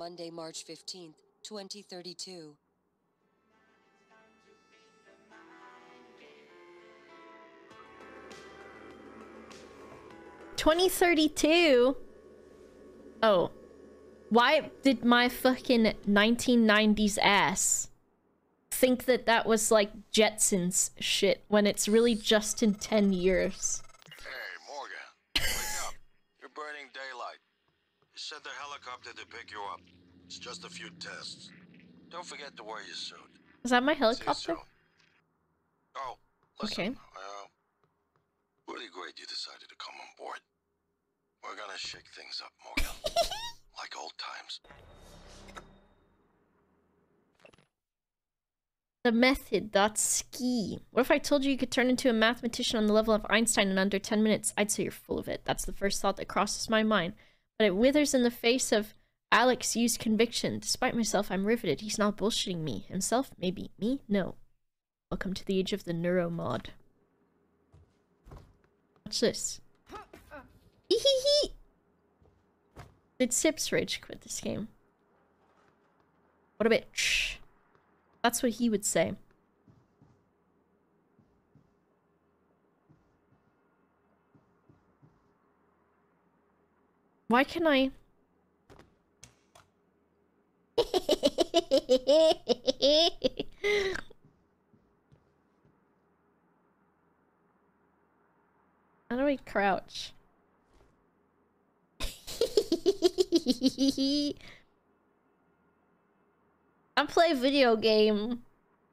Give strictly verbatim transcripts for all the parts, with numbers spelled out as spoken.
Monday, March fifteenth, twenty thirty-two. twenty thirty-two? Oh. Why did my fucking nineteen nineties ass think that that was like Jetsons shit when it's really just in ten years? Hey, Morgan. Wake up. You're burning daylight. You sent the helicopter to pick you up. It's just a few tests. Don't forget to wear your suit. Is that my helicopter? Oh, listen. Okay. Uh, really great you decided to come on board. We're gonna shake things up, Morgan. Like old times. The method, dot ski. What if I told you you could turn into a mathematician on the level of Einstein in under ten minutes? I'd say you're full of it. That's the first thought that crosses my mind. But it withers in the face of Alex used conviction. Despite myself, I'm riveted. He's not bullshitting me. Himself? Maybe. Me? No. Welcome to the age of the Neuromod. Watch this. Hee hee hee! Did Sips Rage quit this game? What a bitch. That's what he would say. Why can I... How do I crouch? I'll play video game.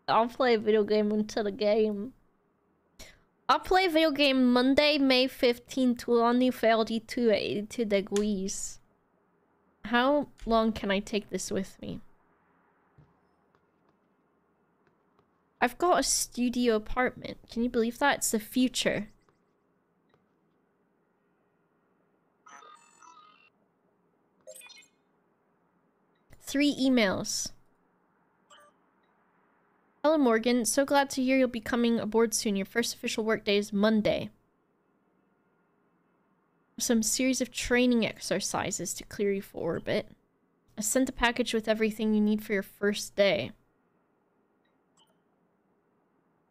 I'll play video game until the game. I'll play video game Monday, May fifteenth, twenty thirty-two at eighty-two degrees. How long can I take this with me? I've got a studio apartment. Can you believe that? It's the future. Three emails. Hello, Morgan. So glad to hear you'll be coming aboard soon. Your first official workday is Monday. Some series of training exercises to clear you for orbit. I sent a package with everything you need for your first day.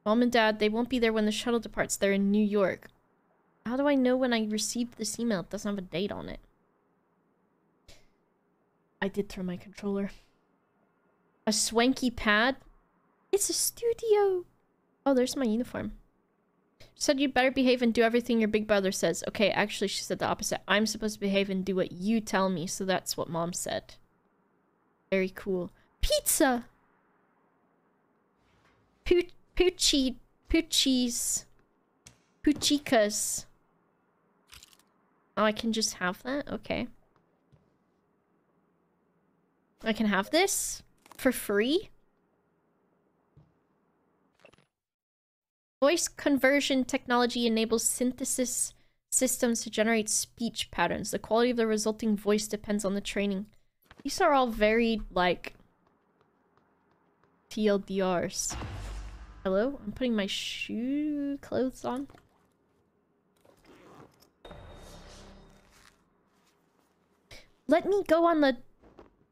Mom and Dad, they won't be there when the shuttle departs. They're in New York. How do I know when I received this email? It doesn't have a date on it. I did throw my controller. A swanky pad? It's a studio! Oh, there's my uniform. She said you better behave and do everything your big brother says. Okay, actually she said the opposite. I'm supposed to behave and do what you tell me, so that's what Mom said. Very cool. Pizza! Poo- poochie- poochies. Poochicas. Oh, I can just have that? Okay. I can have this? For free? Voice conversion technology enables synthesis systems to generate speech patterns. The quality of the resulting voice depends on the training. These are all very, like... T L D Rs. Hello? I'm putting my shoe... clothes on. Let me go on the...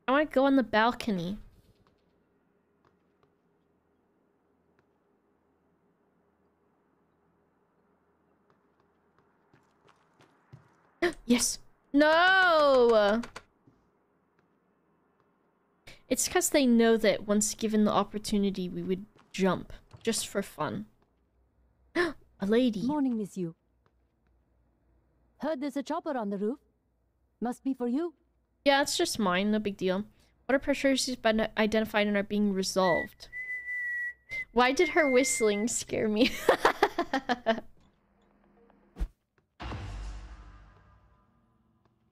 I want to go on the balcony. Yes! No! It's because they know that once given the opportunity, we would jump. Just for fun. A lady. Morning, Miss Yu. Heard there's a chopper on the roof. Must be for you. Yeah, it's just mine, no big deal. Water pressure issues been identified and are being resolved. Why did her whistling scare me?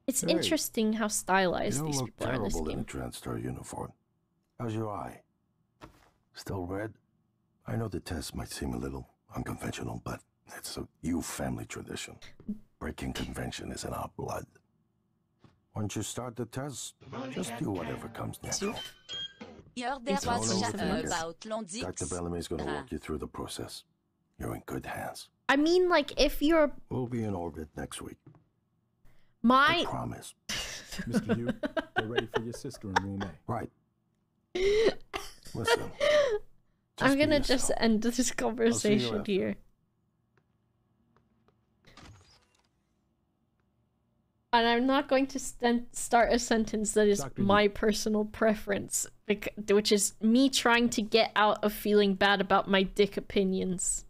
It's hey, interesting how stylized you these people are in this game. You look terrible in a transfer uniform. How's your eye? Still red? I know the test might seem a little unconventional, but it's a Yu family tradition. Breaking convention is in our blood. Once you start the test, just do whatever comes natural. Doctor Bellamy's gonna walk you through the process. You're in good hands. I mean, like, if you're... We'll be in orbit next week. My... I promise. Mister Hugh, we're ready for your sister in room A. Right. Listen. I'm gonna just end this conversation here. And I'm not going to st start a sentence that is Doctor my personal preference, which is me trying to get out of feeling bad about my dick opinions.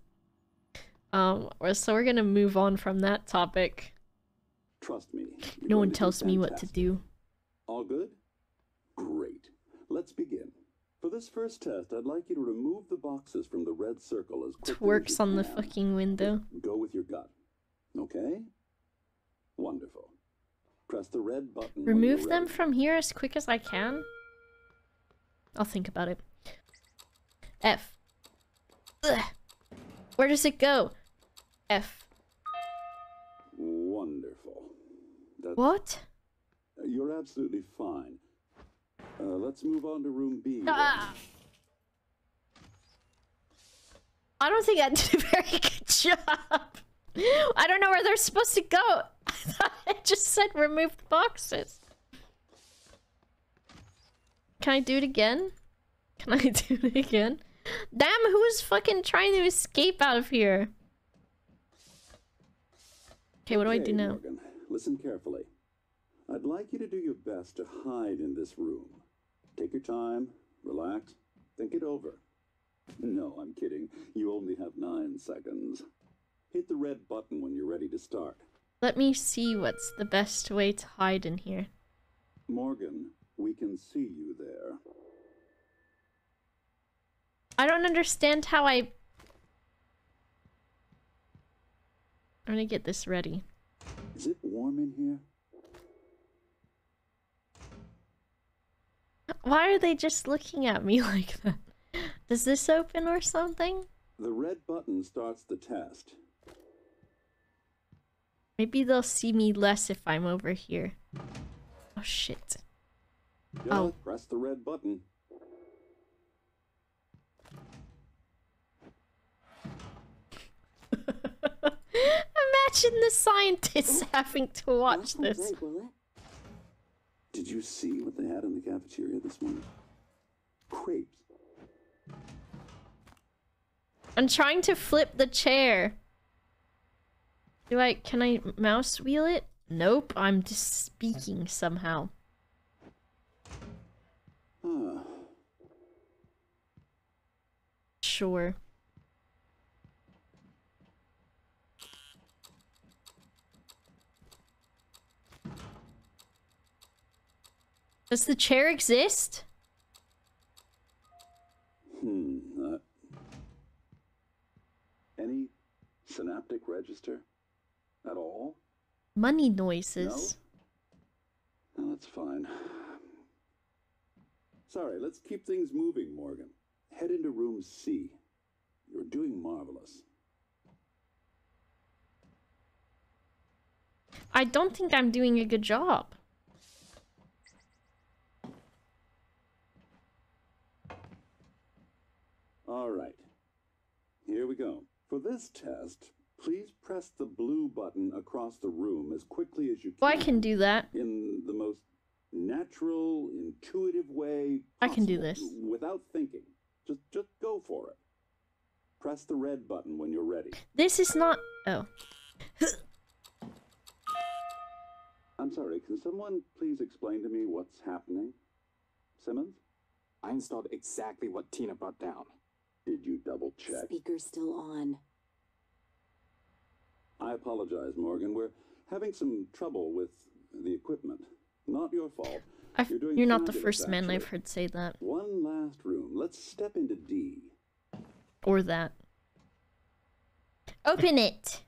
Um, so we're gonna move on from that topic. Trust me. No one tells me what to do. All good? Great. Let's begin. For this first test, I'd like you to remove the boxes from the red circle as quickly as you can. Twerks on the fucking window. Go with your gut. Okay? Wonderful. Press the red button. Remove them from here as quick as I can? I'll think about it. F. Ugh. Where does it go? F. Wonderful. That's... What? You're absolutely fine. Uh, let's move on to room B. Uh, I don't think I did a very good job. I don't know where they're supposed to go. I thought I just said remove the boxes. Can I do it again? Can I do it again? Damn, who's fucking trying to escape out of here? Okay, what do okay, I do now? Morgan, listen carefully. I'd like you to do your best to hide in this room. Take your time, relax, think it over. No, I'm kidding. You only have nine seconds. Hit the red button when you're ready to start. Let me see what's the best way to hide in here. Morgan, we can see you there. I don't understand how I... I'm gonna get this ready. Is it warm in here? Why are they just looking at me like that? Does this open or something? The red button starts the test. Maybe they'll see me less if I'm over here. Oh shit. Yeah, oh. Press the red button. Imagine the scientists having to watch this. Did you see what they had in the cafeteria this morning? Crepes. I'm trying to flip the chair. Do I- can I mouse wheel it? Nope, I'm just speaking somehow. Huh. Sure. Does the chair exist? Hmm, uh, any synaptic register? At all? Money noises. No? No, that's fine. Sorry, let's keep things moving, Morgan. Head into room C. You're doing marvelous. I don't think I'm doing a good job. All right. Here we go. For this test, please press the blue button across the room as quickly as you can. Well, I can do that. In the most natural, intuitive way possible, I can do this. Without thinking. Just just go for it. Press the red button when you're ready. This is not... Oh. I'm sorry, can someone please explain to me what's happening? Simmons? I installed exactly what Tina brought down. Did you double check? Speaker's still on. I apologize, Morgan. We're having some trouble with the equipment. Not your fault. I've, you're doing you're not the first man I've heard say that. One last room. Let's step into D. Or that. Open it!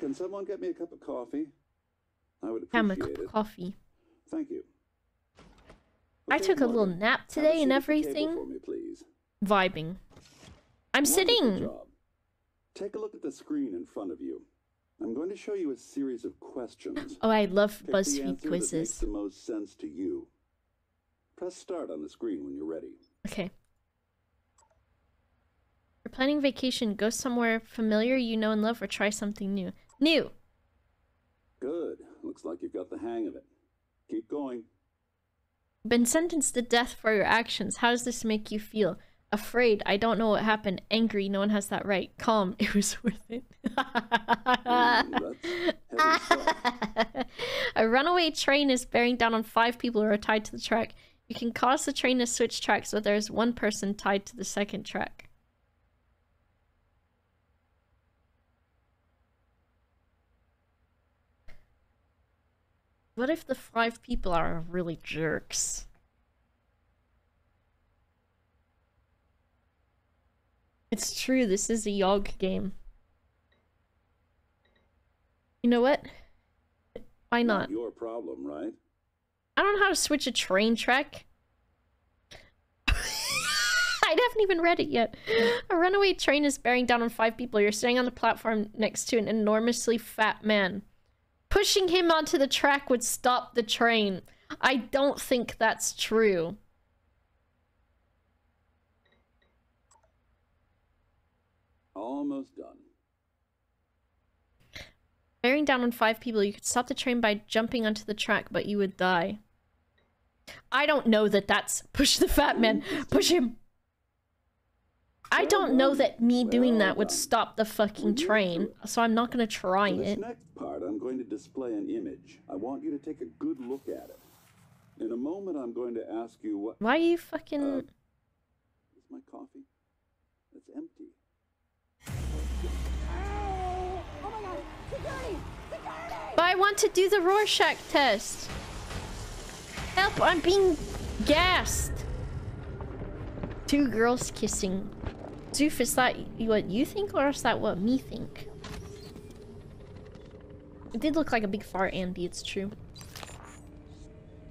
Can someone get me a cup of coffee? I would appreciate it. I'm a cup of coffee. Thank you. We'll I took a little nap today and everything. For me, please. Vibing. I'm Wonderful sitting. Job. Take a look at the screen in front of you. I'm going to show you a series of questions. Oh, I love BuzzFeed quizzes. Pick the answer that makes the most sense to you. Press start on the screen when you're ready. Okay. You're planning vacation. Go somewhere familiar you know and love, or try something new. New! Good. Looks like you've got the hang of it. Keep going. Been sentenced to death for your actions. How does this make you feel? Afraid. I don't know what happened. Angry. No one has that right. Calm. It was worth it. mm, that's heavy stuff. A runaway train is bearing down on five people who are tied to the track. You can cause the train to switch tracks, but there is one person tied to the second track. What if the five people are really jerks? It's true, this is a Yogg game. You know what? Why not? Not your problem, right? I don't know how to switch a train track. I haven't even read it yet. A runaway train is bearing down on five people. You're sitting on the platform next to an enormously fat man. Pushing him onto the track would stop the train. I don't think that's true. Almost done. Bearing down on five people, you could stop the train by jumping onto the track, but you would die. I don't know that that's... Push the fat man. Push him. I don't know that me doing that would stop the fucking train, so I'm not going to try it. For this next part, I'm going to display an image. I want you to take a good look at it. In a moment, I'm going to ask you what... Why are you fucking... Uh, is my coffee? It's empty. Ow! Oh my god! Security! Security! But I want to do the Rorschach test! Help! I'm being gassed! Two girls kissing. Zoof, is that what you think or is that what me think? It did look like a big fart, Andy, it's true.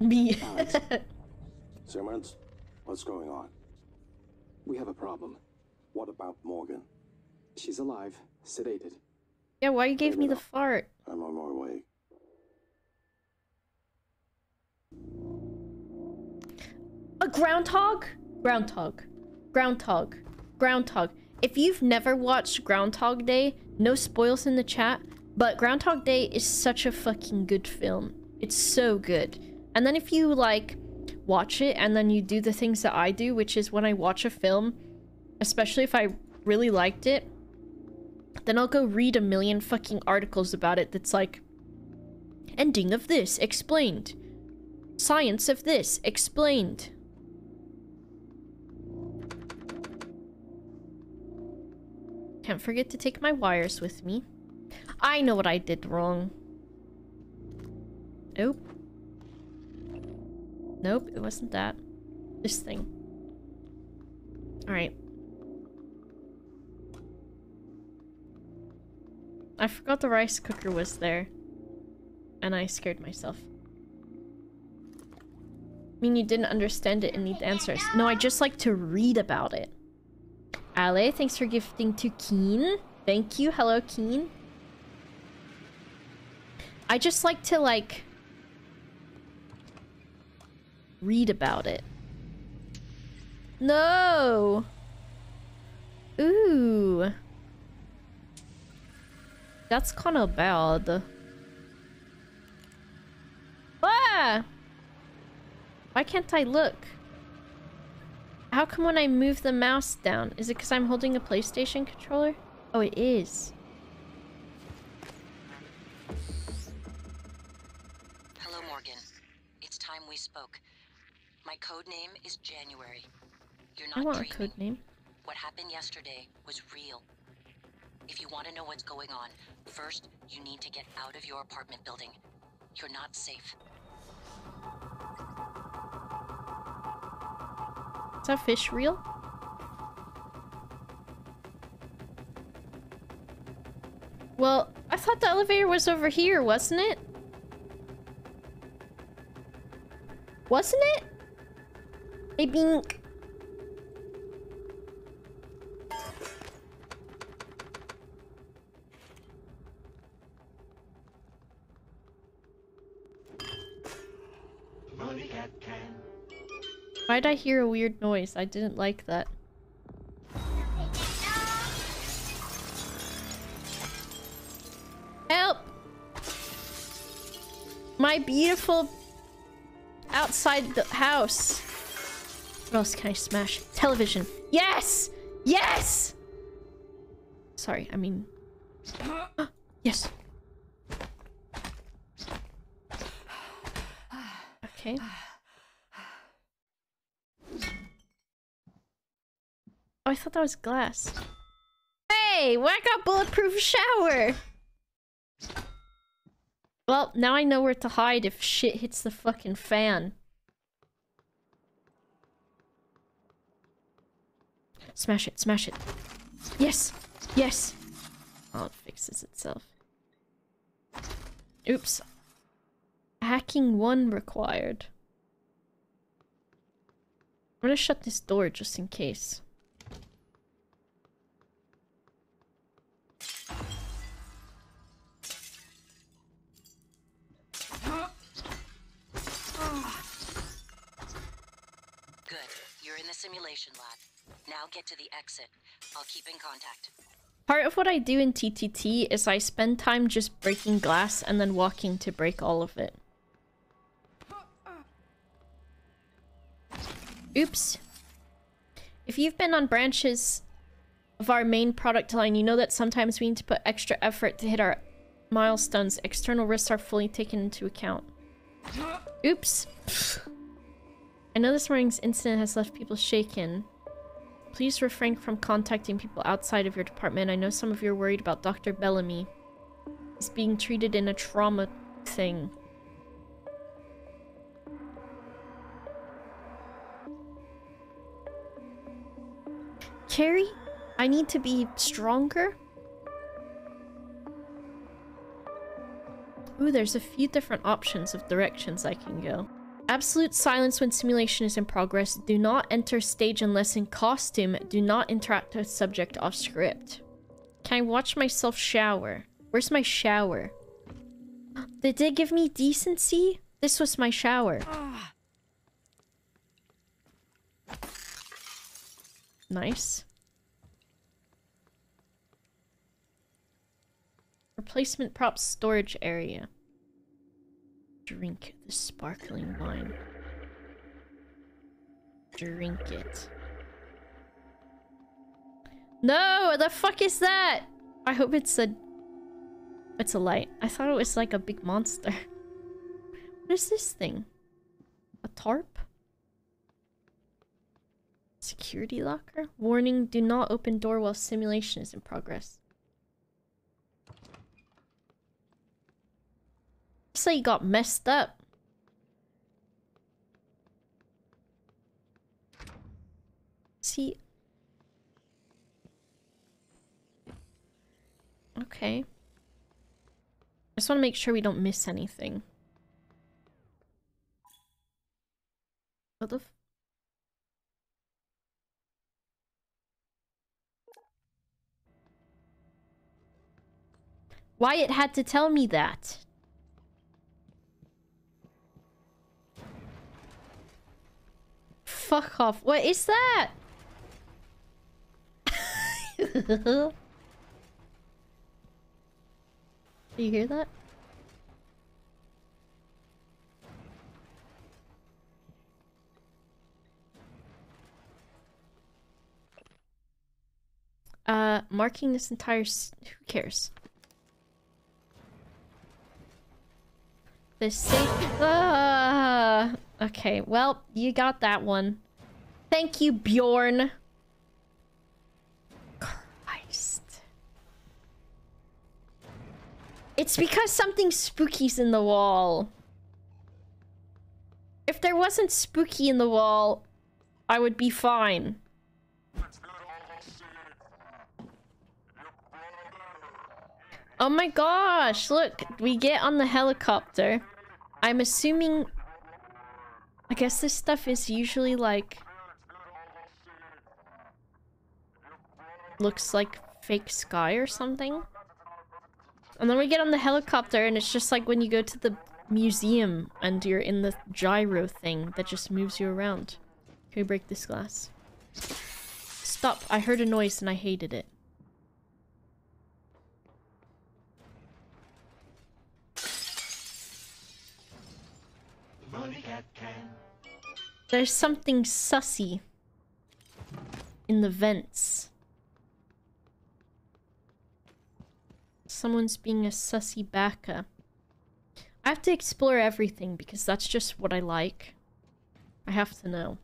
Me. Simmons, what's going on? We have a problem. What about Morgan? She's alive, sedated. Yeah, why you gave me the fart? I'm on my way. A groundhog? Groundhog. Groundhog. Groundhog. If you've never watched Groundhog Day, no spoils in the chat, but Groundhog Day is such a fucking good film. It's so good. And then if you, like, watch it and then you do the things that I do, which is when I watch a film, especially if I really liked it, then I'll go read a million fucking articles about it that's like, ending of this explained, science of this explained. Can't forget to take my wires with me. I know what I did wrong. Nope. Nope, it wasn't that. This thing. Alright. I forgot the rice cooker was there. And I scared myself. I mean, you didn't understand it and need answers. No, I just like to read about it. Ale, thanks for gifting to Keen. Thank you. Hello, Keen. I just like to, like... read about it. No! Ooh... That's kind of bad. Ah! Why can't I look? How come when I move the mouse down? Is it because I'm holding a PlayStation controller? Oh, it is. Hello, Morgan. It's time we spoke. My code name is January. You're not I want dreaming. A code name. What happened yesterday was real. If you want to know what's going on, first, you need to get out of your apartment building. You're not safe. Is that fish real? Well, I thought the elevator was over here, wasn't it? Wasn't it? Hey, Bink. Why'd I hear a weird noise? I didn't like that. Help! My beautiful... outside the house. What else can I smash? Television. Yes! Yes! Sorry, I mean... Yes. Okay. Oh, I thought that was glass. Hey! Whack out bulletproof shower! Well, now I know where to hide if shit hits the fucking fan. Smash it, smash it. Yes! Yes! Oh, it fixes itself. Oops. Hacking one required. I'm gonna shut this door just in case. Simulation lab. Now get to the exit. I'll keep in contact. Part of what I do in T T T is I spend time just breaking glass and then walking to break all of it. Oops. If you've been on branches of our main product line, you know that sometimes we need to put extra effort to hit our milestones. External risks are fully taken into account. Oops. I know this morning's incident has left people shaken. Please refrain from contacting people outside of your department. I know some of you are worried about Doctor Bellamy. He's being treated in a trauma thing. Carrie, I need to be stronger. Ooh, there's a few different options of directions I can go. Absolute silence when simulation is in progress. Do not enter stage unless in costume. Do not interact with subject off script. Can I watch myself shower? Where's my shower? Did they give me decency? This was my shower. Nice. Replacement props storage area. Drink the sparkling wine. Drink it. No! What the fuck is that? I hope it's a... It's a light. I thought it was like a big monster. What is this thing? A tarp? Security locker? Warning, do not open door while simulation is in progress. Say you got messed up. See. Okay. I just want to make sure we don't miss anything. What the f- Wyatt had to tell me that. Fuck off. What is that? Do you hear that? Uh, marking this entire s- who cares? The safe- ah. Okay, well, you got that one. Thank you, Bjorn. Christ. It's because something spooky's in the wall. If there wasn't spooky in the wall, I would be fine. Oh my gosh, look, we get on the helicopter. I'm assuming... I guess this stuff is usually like... looks like fake sky or something. And then we get on the helicopter and it's just like when you go to the museum and you're in the gyro thing that just moves you around. Can we break this glass? Stop! I heard a noise and I hated it. There's something sussy in the vents. Someone's being a sussy baka. I have to explore everything because that's just what I like. I have to know.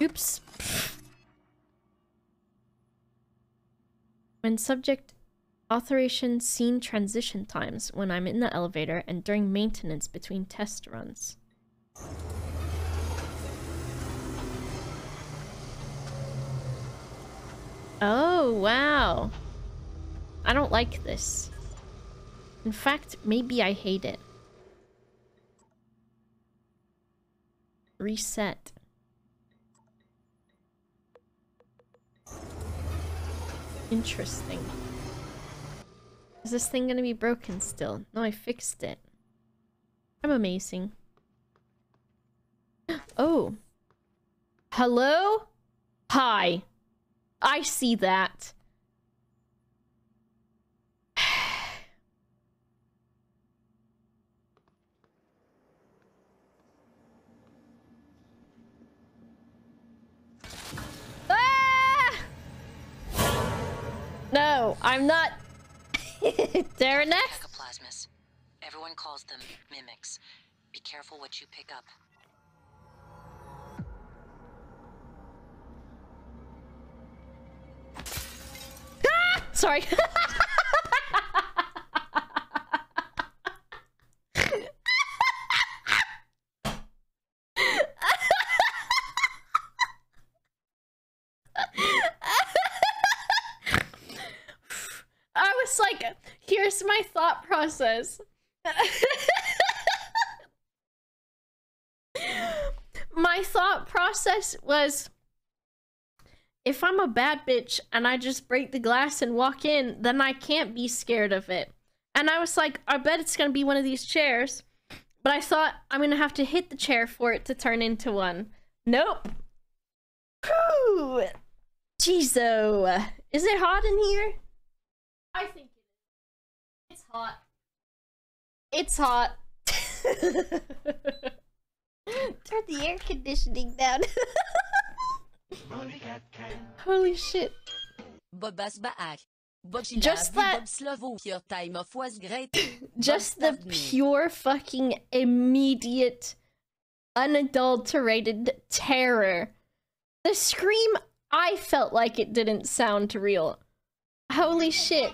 Oops. When subject authorization scene transition times, when I'm in the elevator, and during maintenance between test runs. Oh, wow. I don't like this. In fact, maybe I hate it. Reset. Interesting. Is this thing gonna be broken still? No, I fixed it. I'm amazing. Oh. Hello? Hi. I see that. No, I'm not. Darren X. Mycoplasmas. Everyone calls them mimics. Be careful what you pick up. Ah! Sorry. Like, here's my thought process. My thought process was, if I'm a bad bitch and I just break the glass and walk in, then I can't be scared of it. And I was like, I bet it's gonna be one of these chairs. But I thought, I'm gonna have to hit the chair for it to turn into one. Nope. Whew. Jeez-o. Is it hot in here? I think it is. It's hot. It's hot. Turn the air conditioning down. Holy shit. Just that. Just the pure fucking immediate, unadulterated terror. The scream, I felt like it didn't sound real. Holy shit.